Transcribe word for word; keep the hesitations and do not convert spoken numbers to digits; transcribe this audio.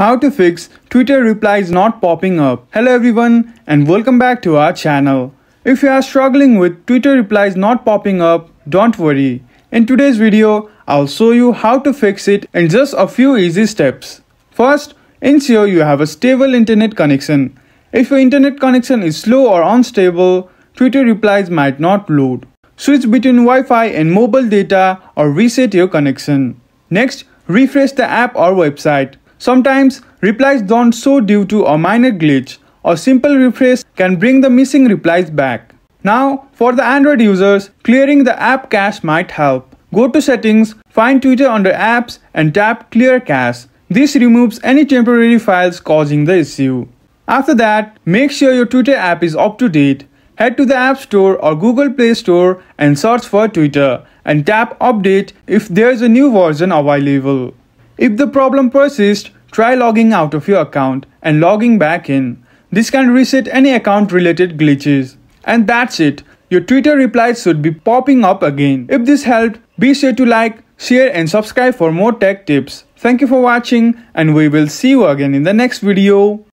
How to fix Twitter replies not popping up. Hello everyone and welcome back to our channel. If you are struggling with Twitter replies not popping up, don't worry. In today's video, I'll show you how to fix it in just a few easy steps. First, ensure you have a stable internet connection. If your internet connection is slow or unstable, Twitter replies might not load. Switch between Wi-Fi and mobile data or reset your connection. Next, refresh the app or website. Sometimes, replies don't show due to a minor glitch. A simple refresh can bring the missing replies back. Now, for the Android users, clearing the app cache might help. Go to Settings, find Twitter under Apps and tap Clear Cache. This removes any temporary files causing the issue. After that, make sure your Twitter app is up to date. Head to the App Store or Google Play Store and search for Twitter and tap Update if there is a new version available. If the problem persists, try logging out of your account and logging back in. This can reset any account-related glitches. And that's it. Your Twitter replies should be popping up again. If this helped, be sure to like, share and subscribe for more tech tips. Thank you for watching and we will see you again in the next video.